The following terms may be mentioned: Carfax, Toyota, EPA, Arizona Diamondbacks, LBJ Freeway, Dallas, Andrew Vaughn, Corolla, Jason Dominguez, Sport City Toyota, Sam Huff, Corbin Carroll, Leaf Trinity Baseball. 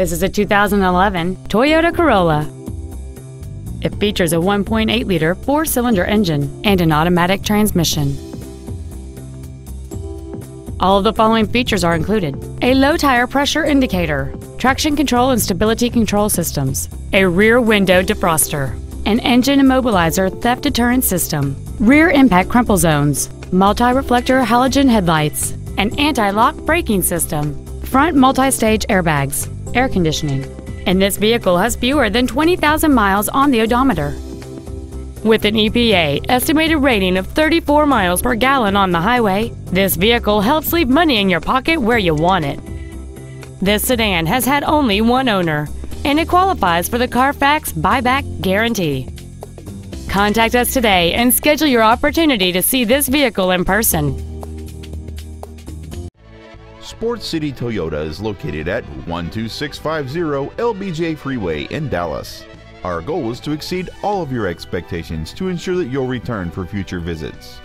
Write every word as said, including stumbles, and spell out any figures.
This is a two thousand eleven Toyota Corolla. It features a one point eight liter four-cylinder engine and an automatic transmission. All of the following features are included: a low tire pressure indicator, traction control and stability control systems, a rear window defroster, an engine immobilizer theft deterrent system, rear impact crumple zones, multi-reflector halogen headlights, an anti-lock braking system, front multi-stage airbags, air conditioning, and this vehicle has fewer than twenty thousand miles on the odometer. With an E P A estimated rating of thirty-four miles per gallon on the highway, this vehicle helps leave money in your pocket where you want it. This sedan has had only one owner, and it qualifies for the Carfax buyback guarantee. Contact us today and schedule your opportunity to see this vehicle in person. Sport City Toyota is located at one two six five zero L B J Freeway in Dallas. Our goal is to exceed all of your expectations to ensure that you'll return for future visits.